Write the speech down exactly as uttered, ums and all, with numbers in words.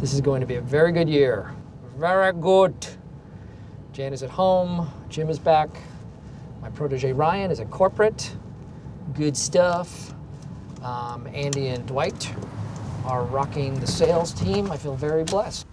This is going to be a very good year. Very good. Jan is at home. Jim is back. My protege Ryan is at corporate. Good stuff. Um, Andy and Dwight are rocking the sales team. I feel very blessed.